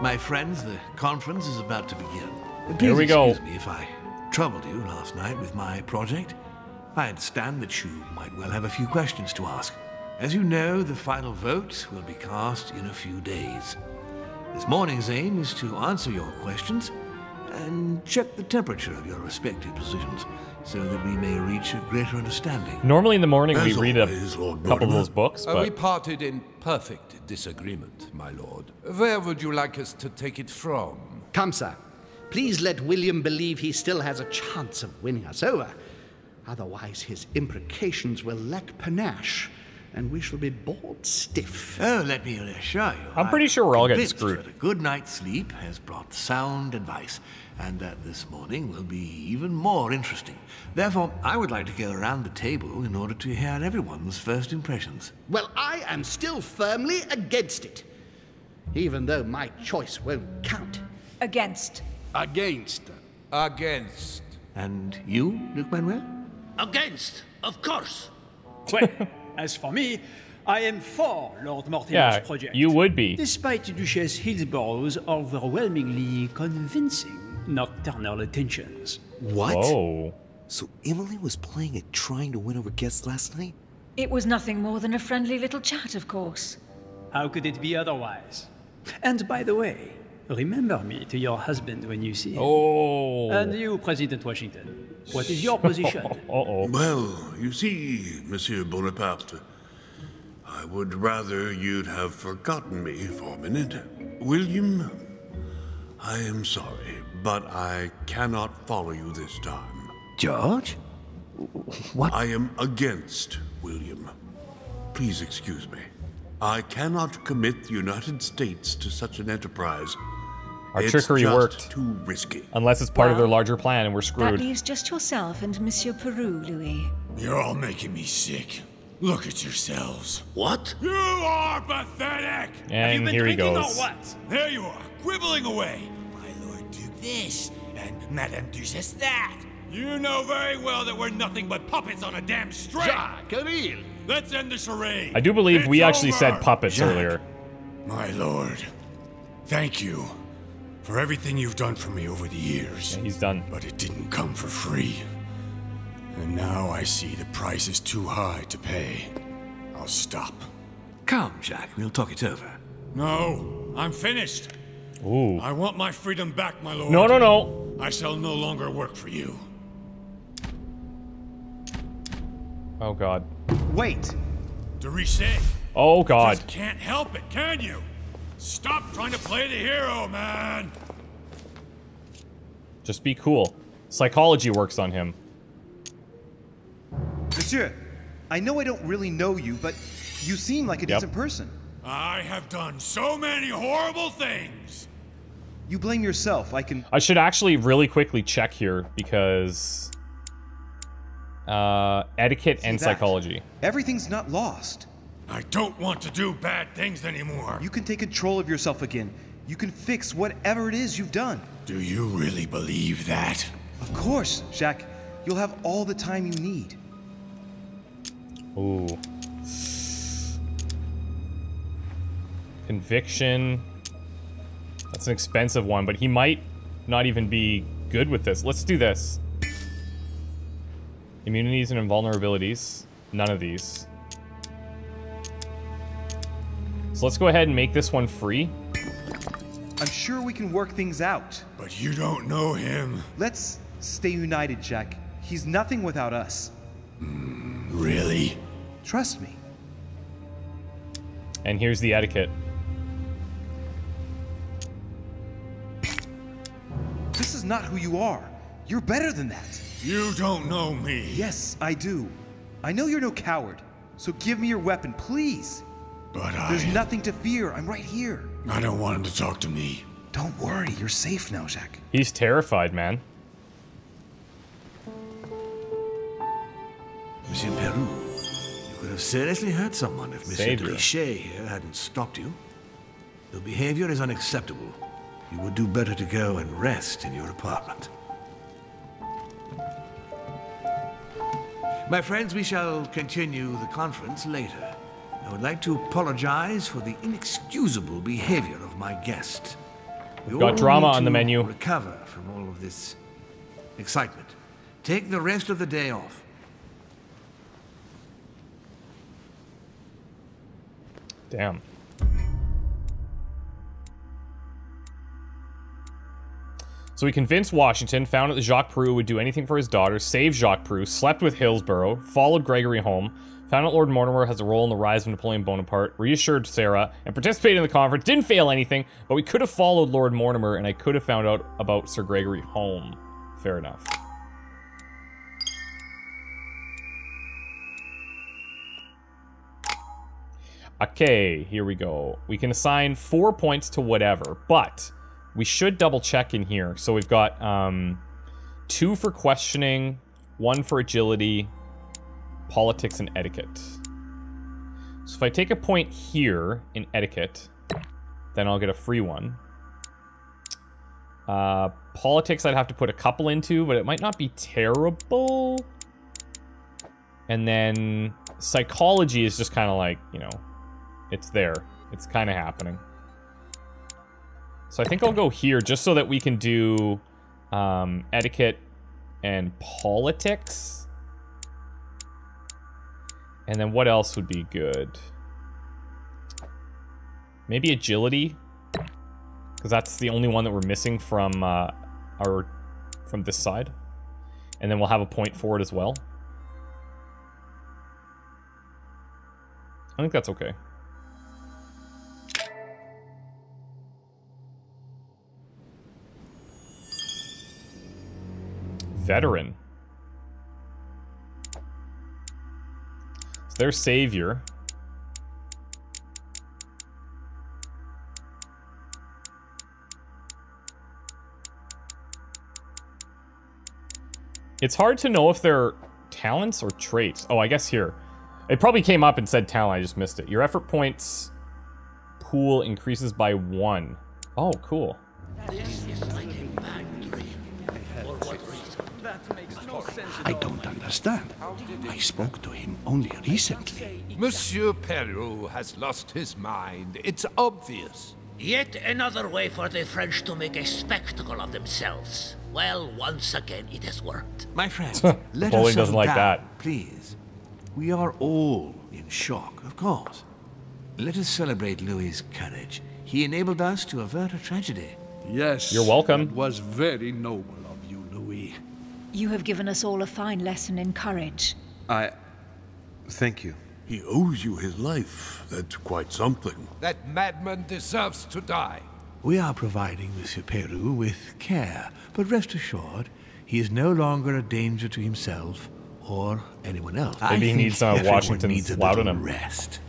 My friends, the conference is about to begin. Here we go. Excuse me if I troubled you last night with my project. I understand that you might well have a few questions to ask. As you know, the final vote will be cast in a few days. This morning's aim is to answer your questions and check the temperature of your respective positions so that we may reach a greater understanding. Normally in the morning we read a couple of those books, but... We parted in perfect disagreement, my lord. Where would you like us to take it from? Come, sir. Please let William believe he still has a chance of winning us over. Otherwise his imprecations will lack panache, and we shall be bored stiff. Oh, let me assure you, I'm pretty sure we're all getting screwed. That a good night's sleep has brought sound advice, and that this morning will be even more interesting. Therefore, I would like to go around the table in order to hear everyone's first impressions. Well, I am still firmly against it, even though my choice won't count. Against. Against. Against. And you, Luke Manuel? Against, of course. Well, as for me, I am for Lord Mortimer's project. You would be. Despite Duchess Hillsborough's overwhelmingly convincing nocturnal attentions. What? Whoa. So Emily was playing at trying to win over guests last night? It was nothing more than a friendly little chat, of course. How could it be otherwise? And by the way, remember me to your husband when you see him. Oh. And you, President Washington, what is your position? Well, you see, Monsieur Bonaparte, I would rather you'd have forgotten me for a minute. William, I am sorry, but I cannot follow you this time. George? What? I am against William. Please excuse me. I cannot commit the United States to such an enterprise. Our trickery worked. Too risky. Unless it's part of their larger plan and we're screwed. That leaves just yourself and Monsieur Peyrou, Louis. You're all making me sick. Look at yourselves. What? You are pathetic! And here he goes. Or what? There you are, quibbling away. My Lord Duke this, and Madame Duchess that. You know very well that we're nothing but puppets on a damn string. Jacques, Camille, let's end the charade. I do believe we actually said puppets earlier. My lord, thank you for everything you've done for me over the years. Yeah, he's done. But it didn't come for free. And now I see the price is too high to pay. I'll stop. Come, Jack, we'll talk it over. No, I'm finished. Ooh. I want my freedom back, my lord. No, no, no. I shall no longer work for you. Oh, God. Wait. De Richet. Oh, God. Just can't help it, can you? Stop trying to play the hero, man! Just be cool. Psychology works on him. Monsieur, I know I don't really know you, but you seem like a decent person. I have done so many horrible things! You blame yourself, I should actually really quickly check here, because... etiquette and psychology. Everything's not lost. I don't want to do bad things anymore. You can take control of yourself again. You can fix whatever it is you've done. Do you really believe that? Of course, Jacques. You'll have all the time you need. Ooh. Conviction. That's an expensive one, but he might not even be good with this. Let's do this. Immunities and invulnerabilities. None of these. So let's go ahead and make this one free. I'm sure we can work things out. But you don't know him. Let's stay united, Jack. He's nothing without us. Really? Trust me. And here's the etiquette. This is not who you are. You're better than that. You don't know me. Yes, I do. I know you're no coward. So give me your weapon, please. But there's nothing to fear. I'm right here. I don't want him to talk to me. Don't worry. You're safe now, Jack. He's terrified, man. Monsieur Peyrou, you could have seriously hurt someone if Monsieur de Richet here hadn't stopped you. Your behavior is unacceptable. You would do better to go and rest in your apartment. My friends, we shall continue the conference later. I would like to apologize for the inexcusable behavior of my guest. We've got drama on the menu. Recover from all of this excitement. Take the rest of the day off. Damn. So he convinced Washington, found out that Jacques Peyrou would do anything for his daughter, saved Jacques Peyrou, slept with Hillsborough, followed Gregory home, found out Lord Mortimer has a role in the rise of Napoleon Bonaparte, reassured Sarah, and participated in the conference. Didn't fail anything, but we could have followed Lord Mortimer, and I could have found out about Sir Gregory home. Fair enough. Okay, here we go. We can assign 4 points to whatever, but we should double check in here. So we've got 2 for questioning, 1 for agility, politics, and etiquette. So if I take a point here in etiquette, then I'll get a free one. Politics I'd have to put a couple into, but it might not be terrible. And then psychology is just kind of like, you know, it's there. It's kind of happening. So I think I'll go here just so that we can do etiquette and politics. And then what else would be good? Maybe agility, because that's the only one that we're missing from from this side. And then we'll have a point for it as well. I think that's okay. Veteran. It's their savior. It's hard to know if they're talents or traits. Oh, I guess here. It probably came up and said talent. I just missed it. Your effort points pool increases by 1. Oh, cool. I don't understand. I spoke to him only recently. Monsieur Peyrou has lost his mind. It's obvious. Yet another way for the French to make a spectacle of themselves. Well, once again, it has worked. My friends, let us down, like that. Please. We are all in shock, of course. Let us celebrate Louis's courage. He enabled us to avert a tragedy. Yes. You're welcome. It was very noble. You have given us all a fine lesson in courage. I... thank you. He owes you his life. That's quite something. That madman deserves to die. We are providing Monsieur Peyrou with care, but rest assured, he is no longer a danger to himself or anyone else. Maybe he needs Washington's loud on him. Rest.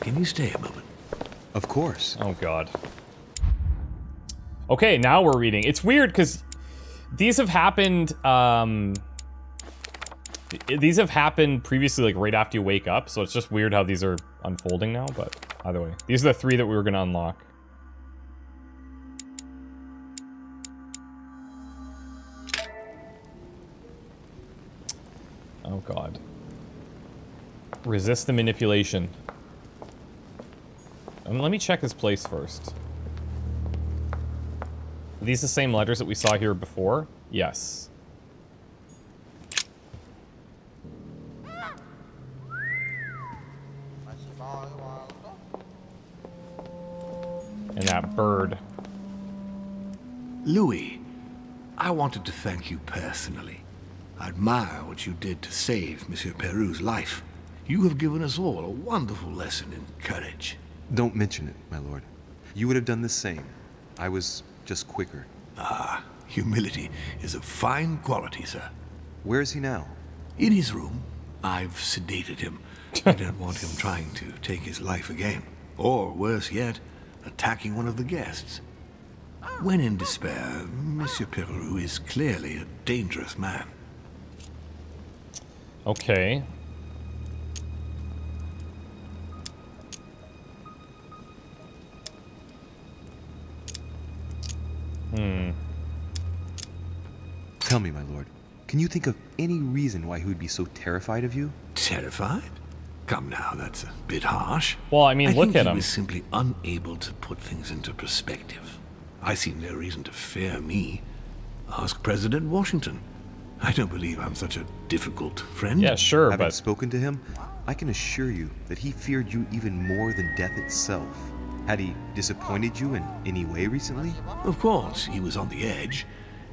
Can you stay a moment? Of course. Oh, God. Okay, now we're reading. It's weird because these have happened. These have happened previously, like right after you wake up. So it's just weird how these are unfolding now. But either way, these are the 3 that we were gonna unlock. Oh God! Resist the manipulation. Let me check his place first. Are these the same letters that we saw here before? Yes. And that bird. Louis, I wanted to thank you personally. I admire what you did to save Monsieur Peyrou's life. You have given us all a wonderful lesson in courage. Don't mention it, my lord. You would have done the same. I was... just quicker. Ah, humility is a fine quality, sir. Where is he now? In his room. I've sedated him. I don't want him trying to take his life again. Or, worse yet, attacking one of the guests. When in despair, Monsieur Peyrou is clearly a dangerous man. Okay. Tell me, my lord, can you think of any reason why he would be so terrified of you? Terrified? Come now, that's a bit harsh. Well, I mean, look at him. He was simply unable to put things into perspective. I see no reason to fear me. Ask President Washington. I don't believe I'm such a difficult friend. Yeah, sure, but... Having spoken to him, I can assure you that he feared you even more than death itself. Had he disappointed you in any way recently? Of course, he was on the edge.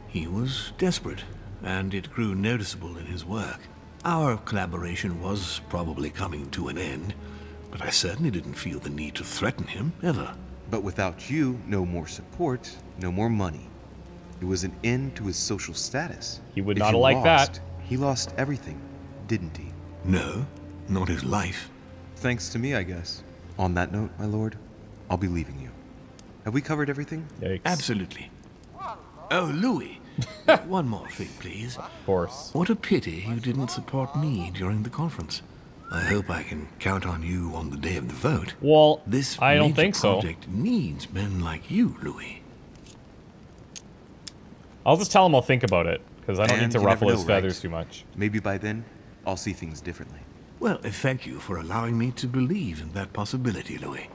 He was desperate, and it grew noticeable in his work. Our collaboration was probably coming to an end, but I certainly didn't feel the need to threaten him, ever. But without you, no more support, no more money. It was an end to his social status. He would not like that. He lost everything, didn't he? No, not his life. Thanks to me, I guess. On that note, my lord, I'll be leaving you. Have we covered everything? Yikes. Absolutely. Oh, Louis. One more thing, please. Of course. What a pity you didn't support me during the conference. I hope I can count on you on the day of the vote. Well, this I don't think so. This project needs men like you, Louis. I'll just tell him I'll think about it, because I don't need to ruffle his feathers too much. Maybe by then, I'll see things differently. Well, thank you for allowing me to believe in that possibility, Louis.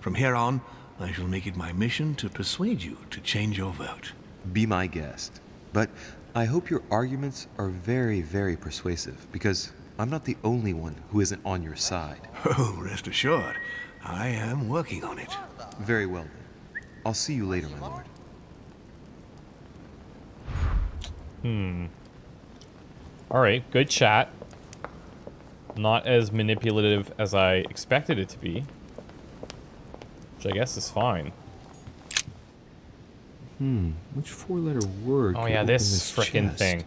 From here on, I shall make it my mission to persuade you to change your vote. Be my guest. But I hope your arguments are very, very persuasive, because I'm not the only one who isn't on your side. Oh, rest assured, I am working on it. Very well, then. I'll see you later, my lord. Alright, good chat. Not as manipulative as I expected it to be. Which I guess is fine. Which four-letter word? Oh yeah, this frickin' thing.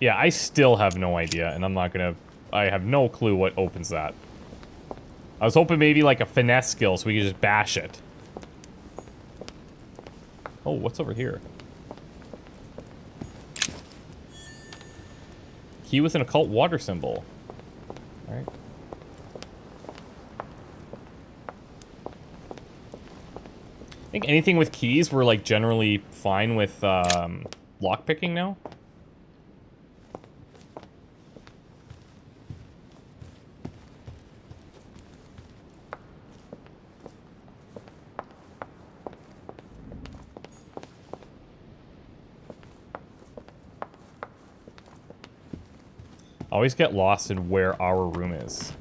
Yeah, I still have no idea, and I'm not gonna... I have no clue what opens that. I was hoping maybe like a finesse skill so we could just bash it. Oh, what's over here? Key with an occult water symbol. Alright. I think anything with keys we're like generally fine with lockpicking now. Always get lost in where our room is.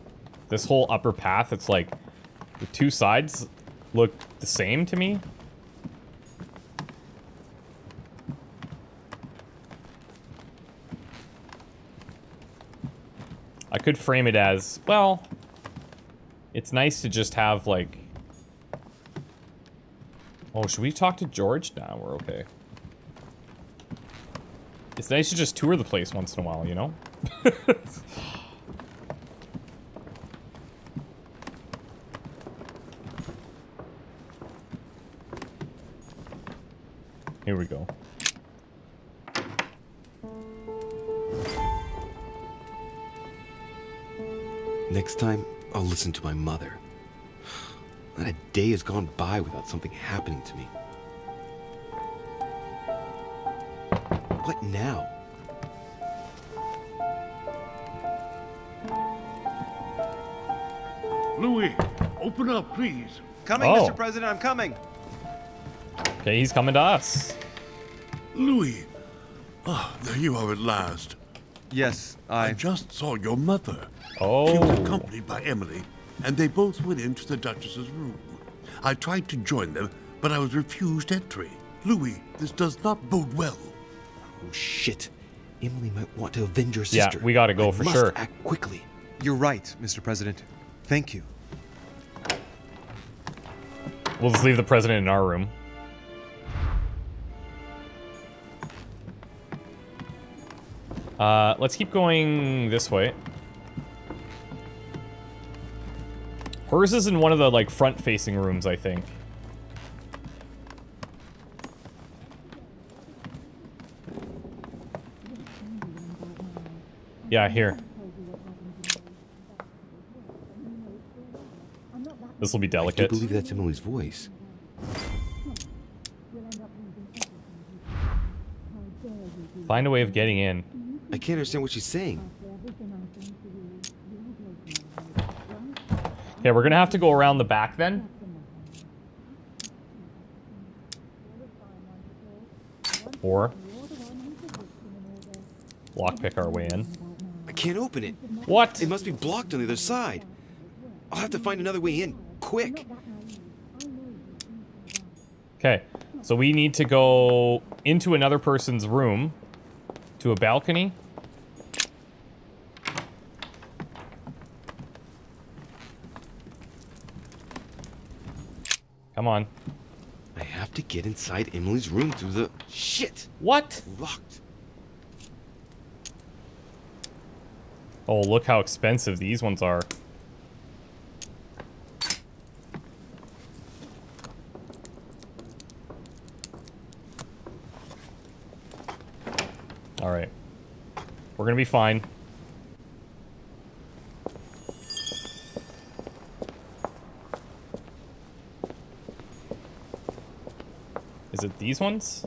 This whole upper path, it's like the two sides look the same to me. I could frame it as, well, it's nice to just have like... Oh, should we talk to George? Nah, we're okay. It's nice to just tour the place once in a while, you know? Here we go. Next time, I'll listen to my mother. Not a day has gone by without something happening to me. What now? Louis, open up, please. Coming, Mr. President, I'm coming. Okay, he's coming to us. Louis, there you are at last. Yes, I just saw your mother. Oh. She was accompanied by Emily, and they both went into the Duchess's room. I tried to join them, but I was refused entry. Louis, this does not bode well. Oh, shit. Emily might want to avenge her sister. Yeah, we gotta go for sure. I must act quickly. You're right, Mr. President. Thank you. We'll just leave the president in our room. Let's keep going this way. Hers is in one of the, like, front-facing rooms, I think. Yeah, here. This will be delicate. I do believe that's Emily's voice. Find a way of getting in. I can't understand what she's saying. Okay, we're gonna have to go around the back then. Or lockpick our way in. I can't open it. What? It must be blocked on the other side. I'll have to find another way in, quick. Okay, so we need to go into another person's room to a balcony. Come on. I have to get inside Emily's room through the... Shit! What? Locked. Oh, look how expensive these ones are. Alright. We're gonna be fine. Is it these ones?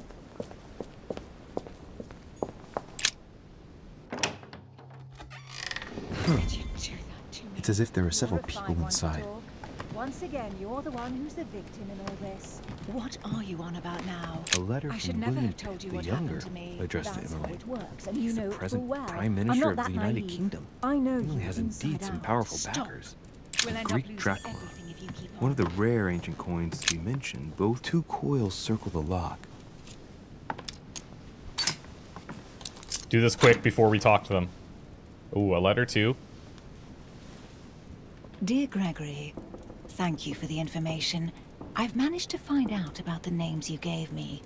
It's as if there are several people inside. Once again, you're the one who's the victim in all this. What are you on about now? A letter from William the Younger, addressed to Emily. He's the present Prime Minister of the United Kingdom. Emily has indeed some powerful backers. The Greek drachma, one of the rare ancient coins to be mentioned, both two coils circle the lock. Do this quick before we talk to them. Ooh, a letter too. Dear Gregory, thank you for the information. I've managed to find out about the names you gave me.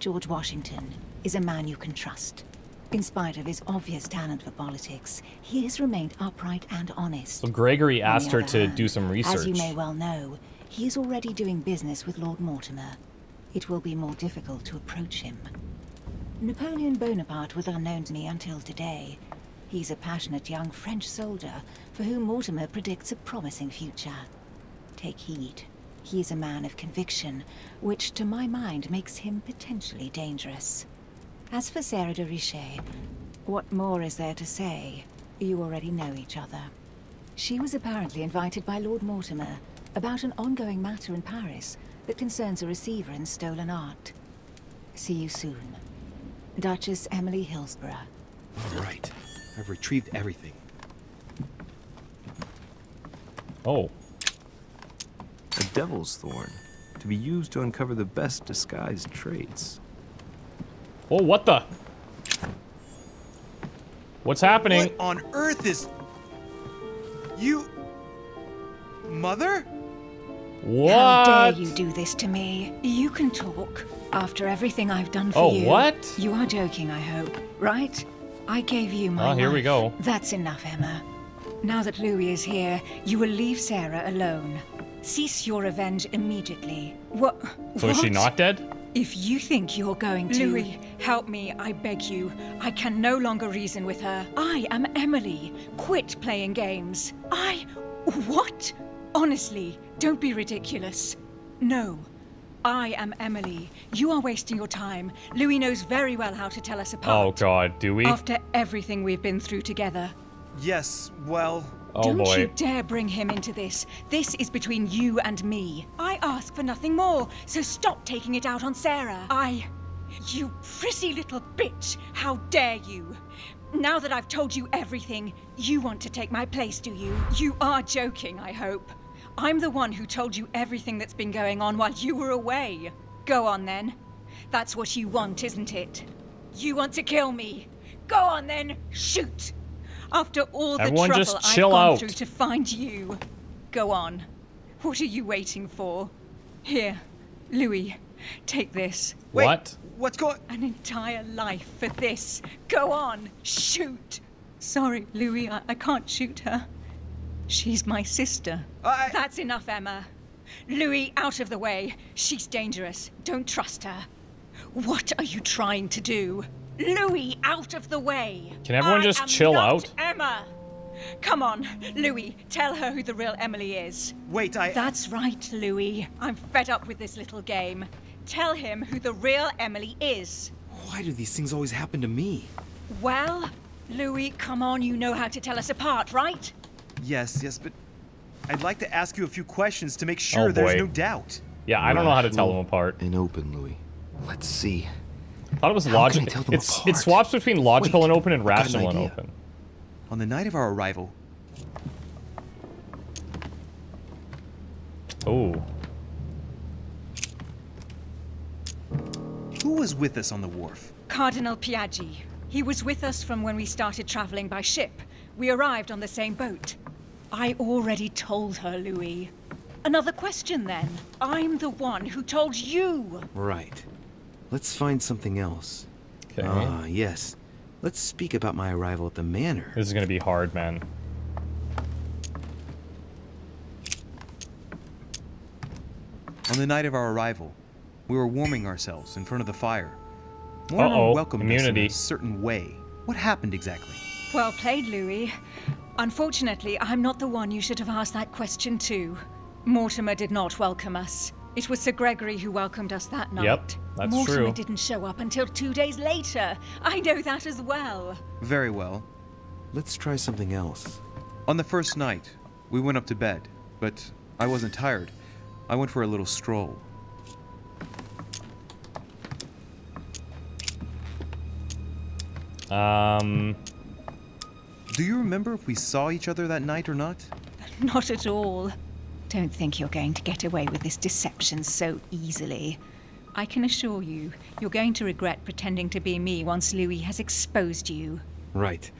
George Washington is a man you can trust. In spite of his obvious talent for politics, he has remained upright and honest. So Gregory asked her to do some research. As you may well know, he is already doing business with Lord Mortimer. It will be more difficult to approach him. Napoleon Bonaparte was unknown to me until today. He's a passionate young French soldier for whom Mortimer predicts a promising future. Take heed. He is a man of conviction, which to my mind makes him potentially dangerous. As for Sarah de Richet, what more is there to say? You already know each other. She was apparently invited by Lord Mortimer about an ongoing matter in Paris that concerns a receiver in stolen art. See you soon. Duchess Emily Hillsborough. All right. I've retrieved everything. Oh. A devil's thorn, to be used to uncover the best disguised traits. Oh, what the? What's happening? What on earth is... You... Mother? What? How dare you do this to me? You can talk after everything I've done for you. Oh, what? You are joking, I hope, right? I gave you my... Oh, here we go. That's enough, Emma. Now that Louis is here, you will leave Sarah alone. Cease your revenge immediately. What? So is she not dead? If you think you're going to... Louis, help me, I beg you. I can no longer reason with her. I am Emily. Quit playing games. I... What? Honestly, don't be ridiculous. No. I am Emily. You are wasting your time. Louis knows very well how to tell us apart. Oh, God, do we? After everything we've been through together. Yes, well... Oh, boy. Don't you dare bring him into this. This is between you and me. I ask for nothing more, so stop taking it out on Sarah. You pretty little bitch. How dare you? Now that I've told you everything, you want to take my place, do you? You are joking, I hope. I'm the one who told you everything that's been going on while you were away. Go on, then. That's what you want, isn't it? You want to kill me. Go on, then. Shoot. After all the trouble I've gone through to find you. Go on. What are you waiting for? Here, Louis, take this. Wait, what? What's going... An entire life for this. Go on. Shoot. Sorry, Louis, I can't shoot her. She's my sister. That's enough, Emma. Louis, out of the way. She's dangerous. Don't trust her. What are you trying to do? Louis, out of the way! Can everyone just chill out? Emma! Come on, Louis, tell her who the real Emily is. Wait, That's right, Louis. I'm fed up with this little game. Tell him who the real Emily is. Why do these things always happen to me? Well, Louis, come on, you know how to tell us apart, right? Yes, but I'd like to ask you a few questions to make sure there's no doubt. Yeah, I don't know how to tell them apart. And open, Louis. Let's see. I thought it was logical. It swaps between logical and open and rational and open. On the night of our arrival. Oh. Who was with us on the wharf? Cardinal Piaggi. He was with us from when we started traveling by ship. We arrived on the same boat. I already told her, Louis. Another question then. I'm the one who told you. Right. Let's find something else. Okay. Yes. Let's speak about my arrival at the manor. This is gonna be hard, man. On the night of our arrival, we were warming ourselves in front of the fire. Mortimer welcomed us in a certain way. What happened exactly? Well played, Louis. Unfortunately, I'm not the one you should have asked that question to. Mortimer did not welcome us. It was Sir Gregory who welcomed us that night. Yep, that's true. Mortimer didn't show up until 2 days later. I know that as well. Very well. Let's try something else. On the first night, we went up to bed, but I wasn't tired. I went for a little stroll. Do you remember if we saw each other that night or not? Not at all. Don't think you're going to get away with this deception so easily. I can assure you, you're going to regret pretending to be me once Louis has exposed you. Right.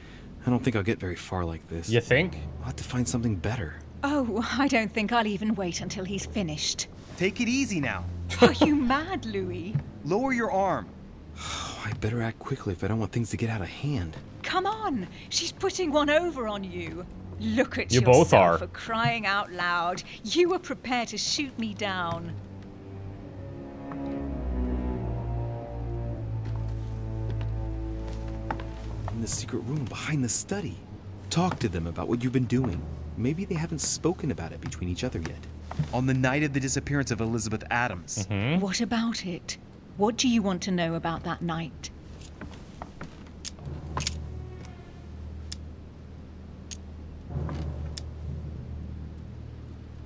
I don't think I'll get very far like this. You think? I'll have to find something better. Oh, I don't think I'll even wait until he's finished. Take it easy now. Are you mad, Louis? Lower your arm. Oh, I better act quickly if I don't want things to get out of hand. Come on. She's putting one over on you. Look at you yourself both are. For crying out loud. You were prepared to shoot me down. In the secret room behind the study. Talk to them about what you've been doing. Maybe they haven't spoken about it between each other yet. On the night of the disappearance of Elizabeth Adams. Mm-hmm. What about it? What do you want to know about that night?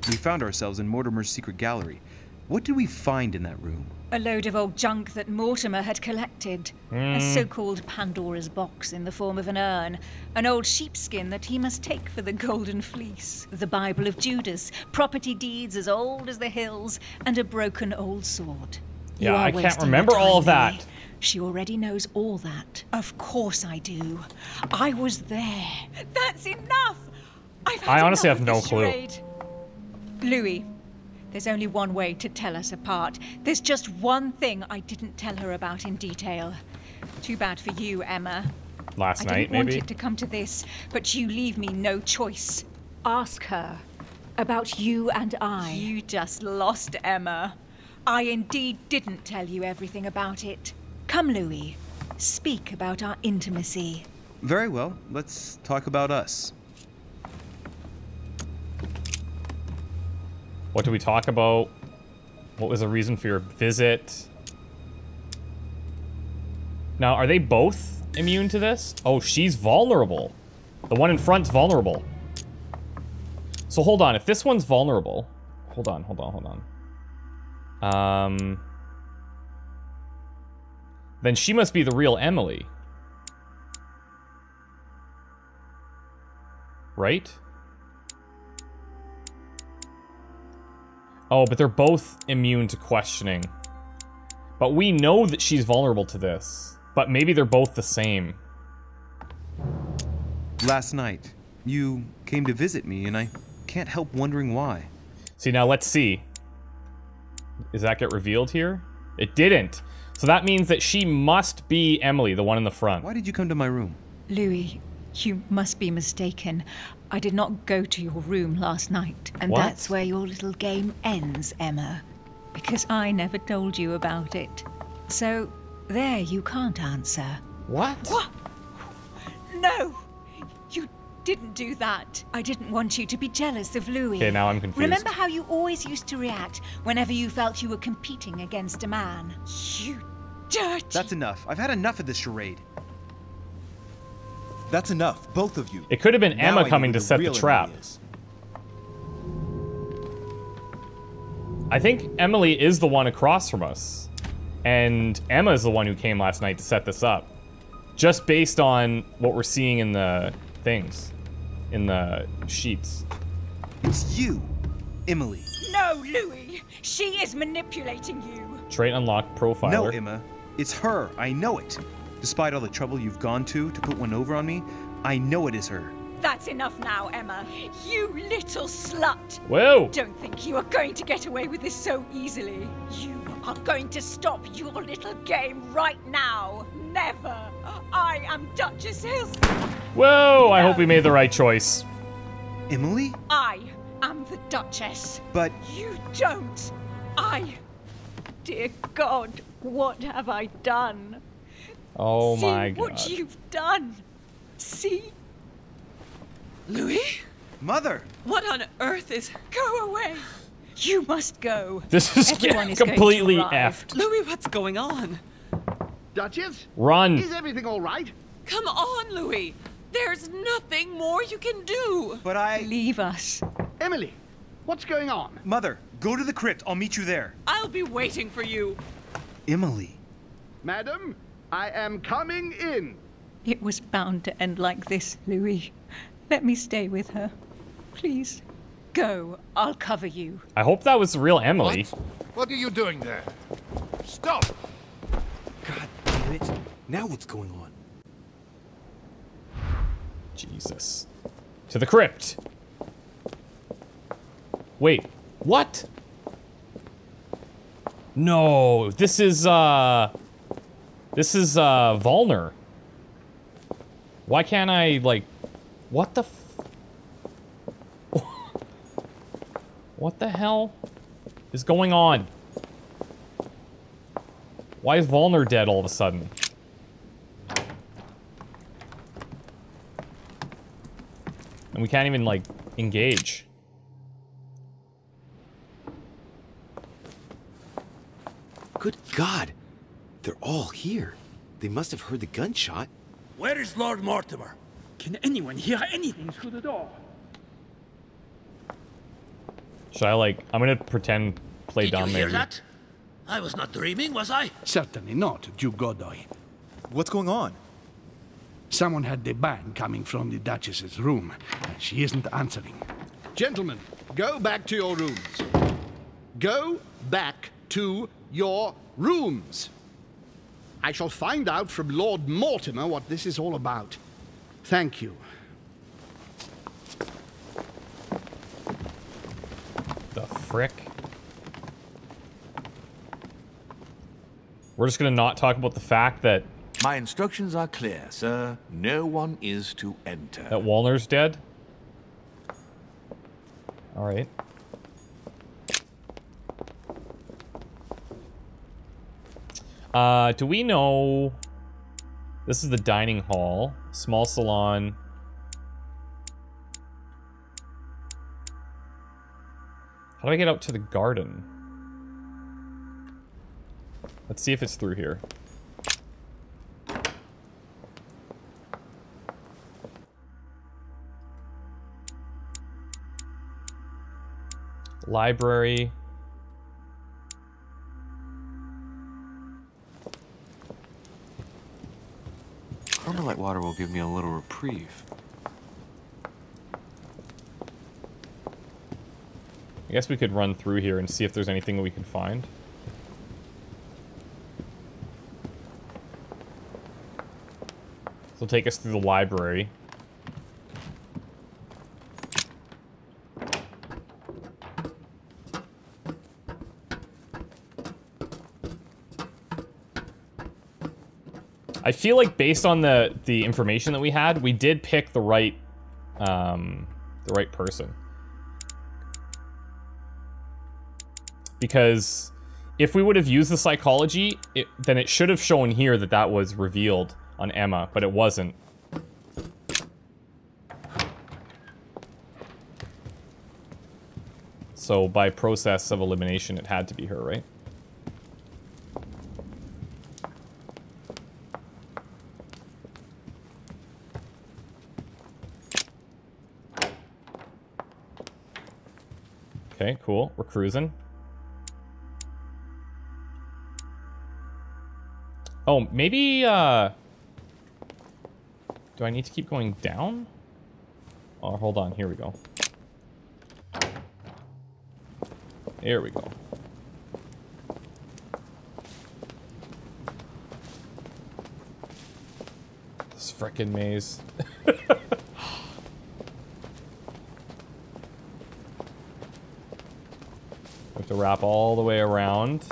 We found ourselves in Mortimer's secret gallery. What did we find in that room? A load of old junk that Mortimer had collected. A so-called Pandora's box in the form of an urn. An old sheepskin that he must take for the golden fleece. The Bible of Judas. Property deeds as old as the hills. And a broken old sword. Yeah, I can't remember all of that. She already knows all that. Of course I do. I was there. That's enough! I honestly have no clue. Louis, there's only one way to tell us apart. There's just one thing I didn't tell her about in detail. Too bad for you, Emma. Last night, maybe? I didn't want it to come to this, but you leave me no choice. Ask her about you and I. You just lost, Emma. I indeed didn't tell you everything about it. Come, Louis. Speak about our intimacy. Very well. Let's talk about us. What do we talk about? What was the reason for your visit? Now, are they both immune to this? Oh, she's vulnerable. The one in front's vulnerable. So hold on, if this one's vulnerable... Hold on. Then she must be the real Emily. Right? Oh, but they're both immune to questioning. But we know that she's vulnerable to this. But maybe they're both the same. Last night, you came to visit me, and I can't help wondering why. See, now let's see. Does that get revealed here? It didn't. So that means that she must be Emily, the one in the front. Why did you come to my room? Louis, you must be mistaken. I did not go to your room last night. And what? That's where your little game ends, Emma. Because I never told you about it. So, there you can't answer. What? What? No! You didn't do that. I didn't want you to be jealous of Louis. Okay, now I'm confused. Remember how you always used to react whenever you felt you were competing against a man? You dirty... That's enough. I've had enough of this charade. That's enough, both of you. It could have been Emma coming to set the trap. I think Emily is the one across from us. And Emma is the one who came last night to set this up. Just based on what we're seeing in the things. In the sheets. It's you, Emily. No, Louis. She is manipulating you. Trait unlocked, profiler. No, Emma. It's her. I know it. Despite all the trouble you've gone to put one over on me, I know it is her. That's enough now, Emma. You little slut. Whoa. Don't think you are going to get away with this so easily. You are going to stop your little game right now. Never. I am Duchess Hillsborough. Whoa, I hope we made the right choice. Emily? I am the Duchess. But... You don't. Dear God, what have I done? Oh my God. See what you've done. See? Louis? Mother! What on earth is... Go away! You must go. This is getting completely effed. Louis, what's going on? Duchess? Run. Is everything all right? Come on, Louis. There's nothing more you can do. But I... Leave us. Emily, what's going on? Mother, go to the crypt. I'll meet you there. I'll be waiting for you. Emily. Madam, I am coming in. It was bound to end like this, Louis. Let me stay with her. Please. Go. I'll cover you. I hope that was the real Emily. What are you doing there? Stop! God damn it. Now what's going on? Jesus. To the crypt. Wait. What? No. This is Wöllner. Why can't I, like... What the f- What the hell is going on? Why is Wöllner dead all of a sudden? And we can't even, like, engage. Good God. They're all here. They must have heard the gunshot. Where is Lord Mortimer? Can anyone hear anything through the door? Should I, like, I'm gonna pretend play Did dumb you hear maybe. That? I was not dreaming, was I? Certainly not, Duke Godoy. What's going on? Someone had the bang coming from the Duchess's room, and she isn't answering. Gentlemen, go back to your rooms. Go back to your rooms. I shall find out from Lord Mortimer what this is all about. Thank you. The frick? We're just gonna not talk about the fact that... My instructions are clear, sir. No one is to enter. That Wöllner's dead? Alright. Do we know... This is the dining hall, small salon. How do I get out to the garden? Let's see if it's through here. Library. Carmelite water will give me a little reprieve. I guess we could run through here and see if there's anything we can find. This will take us through the library. I feel like based on the information that we had, we did pick the right person. Because if we would have used the psychology, then it should have shown here that that was revealed on Emma, but it wasn't. So by process of elimination, it had to be her, right? Okay, cool. We're cruising. Oh, maybe, do I need to keep going down? Oh, hold on. Here we go. Here we go. This frickin' maze. We have to wrap all the way around.